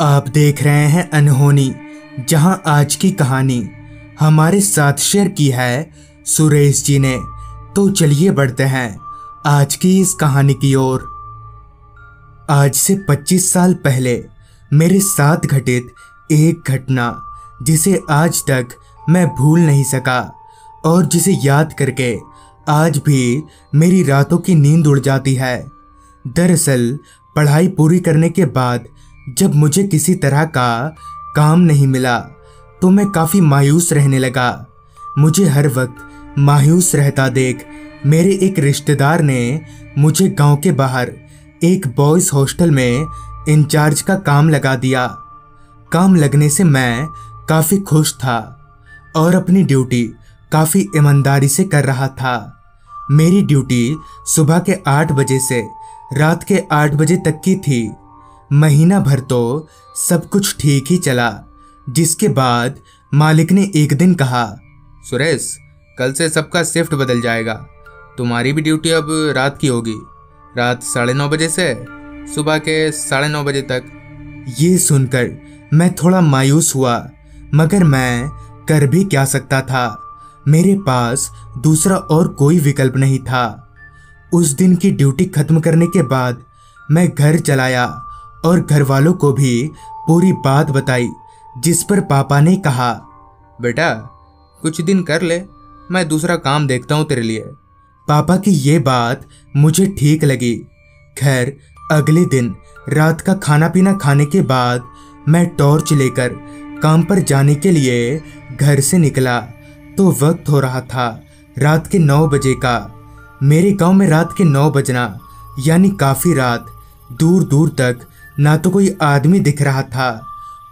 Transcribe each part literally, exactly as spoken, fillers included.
आप देख रहे हैं अनहोनी, जहां आज की कहानी हमारे साथ शेयर की है सुरेश जी ने। तो चलिए बढ़ते हैं आज की इस कहानी की ओर। आज से पच्चीस साल पहले मेरे साथ घटित एक घटना, जिसे आज तक मैं भूल नहीं सका और जिसे याद करके आज भी मेरी रातों की नींद उड़ जाती है। दरअसल पढ़ाई पूरी करने के बाद जब मुझे किसी तरह का काम नहीं मिला तो मैं काफ़ी मायूस रहने लगा। मुझे हर वक्त मायूस रहता देख मेरे एक रिश्तेदार ने मुझे गांव के बाहर एक बॉयज़ हॉस्टल में इंचार्ज का काम लगा दिया। काम लगने से मैं काफ़ी खुश था और अपनी ड्यूटी काफ़ी ईमानदारी से कर रहा था। मेरी ड्यूटी सुबह के आठ बजे से रात के आठ बजे तक की थी। महीना भर तो सब कुछ ठीक ही चला, जिसके बाद मालिक ने एक दिन कहा, सुरेश, कल से सबका शिफ्ट बदल जाएगा। तुम्हारी भी ड्यूटी अब रात की होगी, रात साढ़े नौ बजे से सुबह के साढ़े नौ बजे तक। ये सुनकर मैं थोड़ा मायूस हुआ, मगर मैं कर भी क्या सकता था। मेरे पास दूसरा और कोई विकल्प नहीं था। उस दिन की ड्यूटी खत्म करने के बाद मैं घर चलाया और घर वालों को भी पूरी बात बताई, जिस पर पापा ने कहा, बेटा कुछ दिन कर ले, मैं दूसरा काम देखता हूँ तेरे लिए। पापा की ये बात मुझे ठीक लगी। खैर, अगले दिन रात का खाना पीना खाने के बाद मैं टॉर्च लेकर काम पर जाने के लिए घर से निकला तो वक्त हो रहा था रात के नौ बजे का। मेरे गांव में रात के नौ बजना यानी काफ़ी रात। दूर दूर तक ना तो कोई आदमी दिख रहा था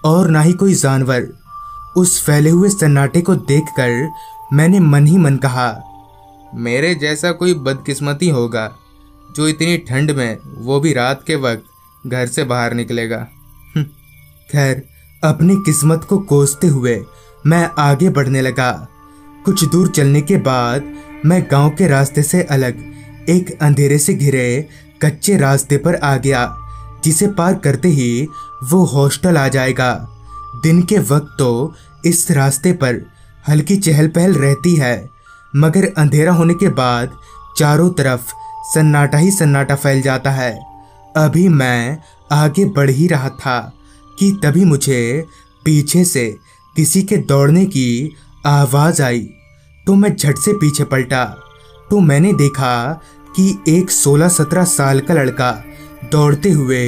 और ना ही कोई जानवर। उस फैले हुए सन्नाटे को देखकर मैंने मन ही मन कहा, मेरे जैसा कोई बदकिस्मती होगा जो इतनी ठंड में, वो भी रात के वक्त, घर से बाहर निकलेगा। खैर, अपनी किस्मत को कोसते हुए मैं आगे बढ़ने लगा। कुछ दूर चलने के बाद मैं गांव के रास्ते से अलग एक अंधेरे से घिरे कच्चे रास्ते पर आ गया, जिसे पार करते ही वो हॉस्टल आ जाएगा। दिन के वक्त तो इस रास्ते पर हल्की चहल पहल रहती है, मगर अंधेरा होने के बाद चारों तरफ सन्नाटा ही सन्नाटा फैल जाता है। अभी मैं आगे बढ़ ही रहा था कि तभी मुझे पीछे से किसी के दौड़ने की आवाज़ आई तो मैं झट से पीछे पलटा तो मैंने देखा कि एक सोलह सत्रह साल का लड़का दौड़ते हुए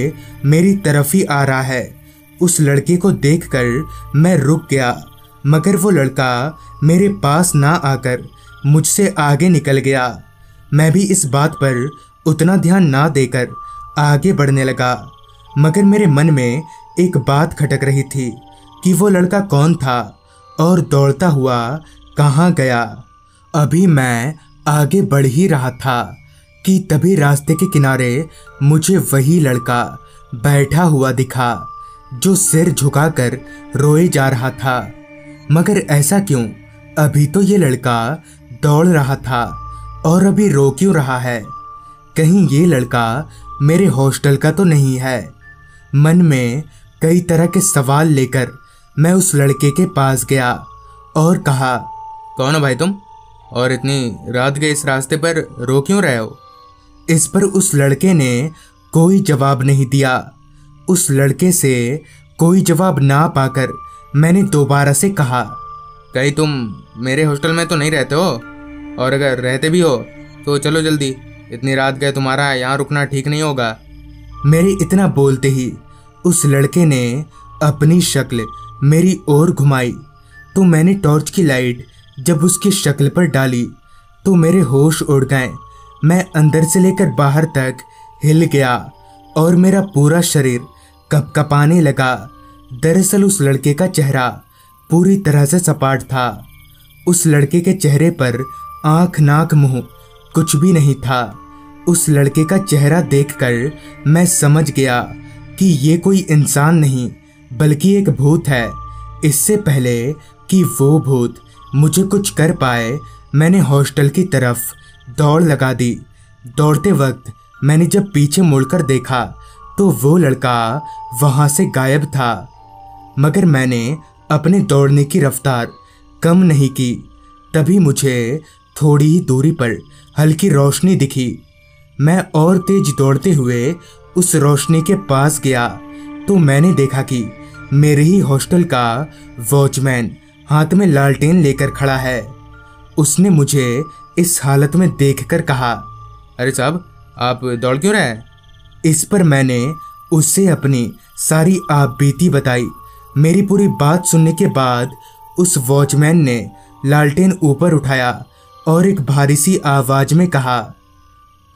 मेरी तरफ ही आ रहा है। उस लड़के को देखकर मैं रुक गया, मगर वो लड़का मेरे पास ना आकर मुझसे आगे निकल गया। मैं भी इस बात पर उतना ध्यान ना देकर आगे बढ़ने लगा, मगर मेरे मन में एक बात खटक रही थी कि वो लड़का कौन था और दौड़ता हुआ कहाँ गया। अभी मैं आगे बढ़ ही रहा था कि तभी रास्ते के किनारे मुझे वही लड़का बैठा हुआ दिखा जो सिर झुकाकर रोए जा रहा था। मगर ऐसा क्यों? अभी तो ये लड़का दौड़ रहा था और अभी रो क्यों रहा है? कहीं ये लड़का मेरे हॉस्टल का तो नहीं है? मन में कई तरह के सवाल लेकर मैं उस लड़के के पास गया और कहा, कौन हो भाई तुम, और इतनी रात के इस रास्ते पर रो क्यों रहे हो? इस पर उस लड़के ने कोई जवाब नहीं दिया। उस लड़के से कोई जवाब ना पाकर मैंने दोबारा से कहा, कहीं तुम मेरे हॉस्टल में तो नहीं रहते हो? और अगर रहते भी हो तो चलो जल्दी, इतनी रात गए, तुम्हारा यहाँ रुकना ठीक नहीं होगा। मेरे इतना बोलते ही उस लड़के ने अपनी शक्ल मेरी ओर घुमाई तो मैंने टॉर्च की लाइट जब उसकी शक्ल पर डाली तो मेरे होश उड़ गए। मैं अंदर से लेकर बाहर तक हिल गया और मेरा पूरा शरीर कपकपाने लगा। दरअसल उस लड़के का चेहरा पूरी तरह से सपाट था। उस लड़के के चेहरे पर आँख नाक मुँह कुछ भी नहीं था। उस लड़के का चेहरा देखकर मैं समझ गया कि ये कोई इंसान नहीं बल्कि एक भूत है। इससे पहले कि वो भूत मुझे कुछ कर पाए, मैंने हॉस्टल की तरफ दौड़ लगा दी। दौड़ते वक्त मैंने जब पीछे मुड़कर देखा तो वो लड़का वहाँ से गायब था। मगर मैंने अपने दौड़ने की रफ्तार कम नहीं की। तभी मुझे थोड़ी ही दूरी पर हल्की रोशनी दिखी। मैं और तेज दौड़ते हुए उस रोशनी के पास गया तो मैंने देखा कि मेरे ही हॉस्टल का वॉचमैन हाथ में लालटेन लेकर खड़ा है। उसने मुझे इस हालत में देखकर कहा, अरे साहब आप दौड़ क्यों रहे हैं? इस पर मैंने उससे अपनी सारी आपबीती बताई। मेरी पूरी बात सुनने के बाद उस वॉचमैन ने लालटेन ऊपर उठाया और एक भारी सी आवाज़ में कहा,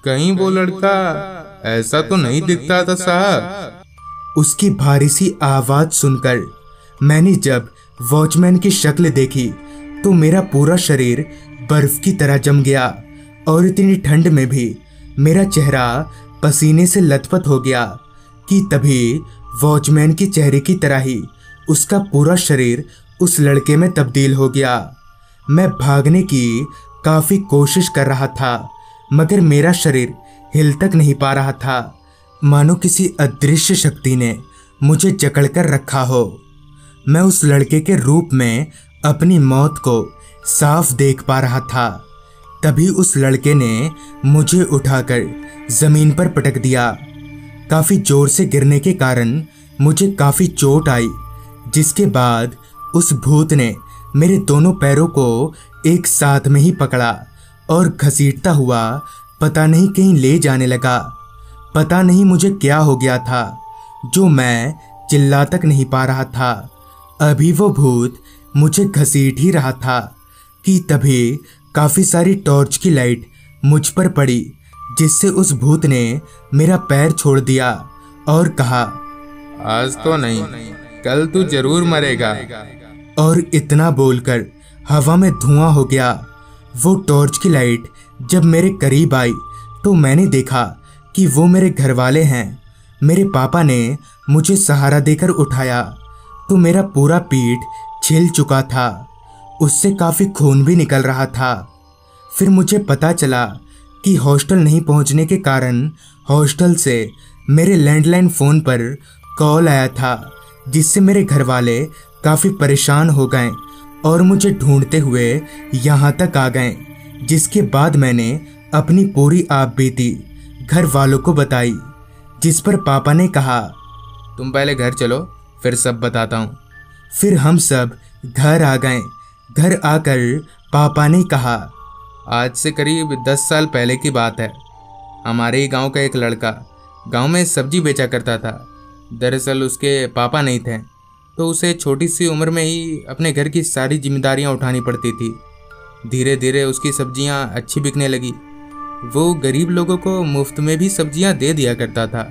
कहीं वो लड़का ऐसा तो नहीं दिखता था साहब। उसकी भारी सी आवाज़ सुनकर मैंने जब वॉचमैन की शक्ल देखी तो मेरा पूरा शरीर बर्फ की तरह जम गया और इतनी ठंड में भी मेरा चेहरा पसीने से लथपथ हो गया कि तभी वॉचमैन के चेहरे की तरह ही उसका पूरा शरीर उस लड़के में तब्दील हो गया। मैं भागने की काफ़ी कोशिश कर रहा था मगर मेरा शरीर हिल तक नहीं पा रहा था, मानो किसी अदृश्य शक्ति ने मुझे जकड़ कर रखा हो। मैं उस लड़के के रूप में अपनी मौत को साफ देख पा रहा था। तभी उस लड़के ने मुझे उठाकर ज़मीन पर पटक दिया। काफ़ी ज़ोर से गिरने के कारण मुझे काफ़ी चोट आई, जिसके बाद उस भूत ने मेरे दोनों पैरों को एक साथ में ही पकड़ा और घसीटता हुआ पता नहीं कहीं ले जाने लगा। पता नहीं मुझे क्या हो गया था जो मैं चिल्ला तक नहीं पा रहा था। अभी वो भूत मुझे घसीट ही रहा था कि तभी काफ़ी सारी टॉर्च की लाइट मुझ पर पड़ी, जिससे उस भूत ने मेरा पैर छोड़ दिया और कहा, आज तो नहीं, कल तू जरूर मरेगा। और इतना बोलकर हवा में धुआं हो गया। वो टॉर्च की लाइट जब मेरे करीब आई तो मैंने देखा कि वो मेरे घर वाले हैं। मेरे पापा ने मुझे सहारा देकर उठाया तो मेरा पूरा पीठ छिल चुका था, उससे काफ़ी खून भी निकल रहा था। फिर मुझे पता चला कि हॉस्टल नहीं पहुंचने के कारण हॉस्टल से मेरे लैंडलाइन फ़ोन पर कॉल आया था, जिससे मेरे घर वाले काफ़ी परेशान हो गए और मुझे ढूंढते हुए यहाँ तक आ गए। जिसके बाद मैंने अपनी पूरी आपबीती घर वालों को बताई, जिस पर पापा ने कहा, तुम पहले घर चलो फिर सब बताता हूँ। फिर हम सब घर आ गए। घर आकर पापा ने कहा, आज से करीब दस साल पहले की बात है। हमारे ही गाँव का एक लड़का गांव में सब्जी बेचा करता था। दरअसल उसके पापा नहीं थे तो उसे छोटी सी उम्र में ही अपने घर की सारी जिम्मेदारियां उठानी पड़ती थी। धीरे धीरे उसकी सब्जियां अच्छी बिकने लगी। वो गरीब लोगों को मुफ्त में भी सब्जियां दे दिया करता था।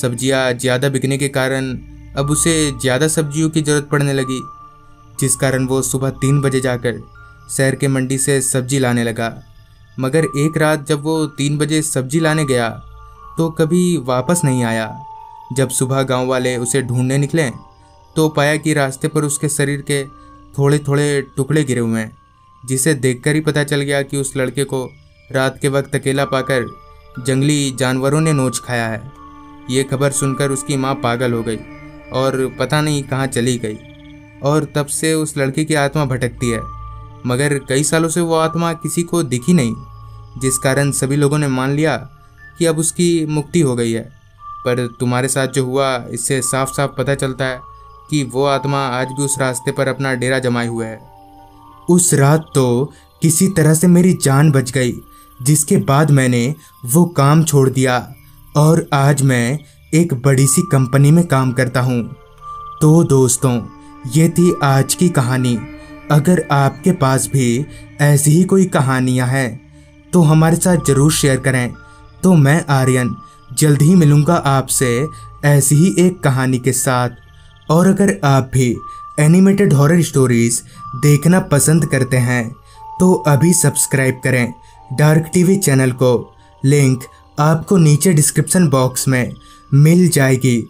सब्जियां ज़्यादा बिकने के कारण अब उसे ज़्यादा सब्जियों की ज़रूरत पड़ने लगी, जिस कारण वो सुबह तीन बजे जाकर शहर के मंडी से सब्जी लाने लगा। मगर एक रात जब वो तीन बजे सब्जी लाने गया तो कभी वापस नहीं आया। जब सुबह गांव वाले उसे ढूंढने निकले तो पाया कि रास्ते पर उसके शरीर के थोड़े थोड़े टुकड़े गिरे हुए हैं, जिसे देखकर ही पता चल गया कि उस लड़के को रात के वक्त अकेला पाकर जंगली जानवरों ने नोच खाया है। ये खबर सुनकर उसकी माँ पागल हो गई और पता नहीं कहाँ चली गई, और तब से उस लड़के की आत्मा भटकती है। मगर कई सालों से वो आत्मा किसी को दिखी नहीं, जिस कारण सभी लोगों ने मान लिया कि अब उसकी मुक्ति हो गई है। पर तुम्हारे साथ जो हुआ इससे साफ साफ पता चलता है कि वो आत्मा आज भी उस रास्ते पर अपना डेरा जमाए हुए है। उस रात तो किसी तरह से मेरी जान बच गई, जिसके बाद मैंने वो काम छोड़ दिया और आज मैं एक बड़ी सी कंपनी में काम करता हूँ। तो दोस्तों, ये थी आज की कहानी। अगर आपके पास भी ऐसी ही कोई कहानियाँ हैं तो हमारे साथ ज़रूर शेयर करें। तो मैं आर्यन जल्द ही मिलूँगा आपसे ऐसी ही एक कहानी के साथ। और अगर आप भी एनिमेटेड हॉरर स्टोरीज़ देखना पसंद करते हैं तो अभी सब्सक्राइब करें डार्क टीवी चैनल को। लिंक आपको नीचे डिस्क्रिप्शन बॉक्स में मिल जाएगी।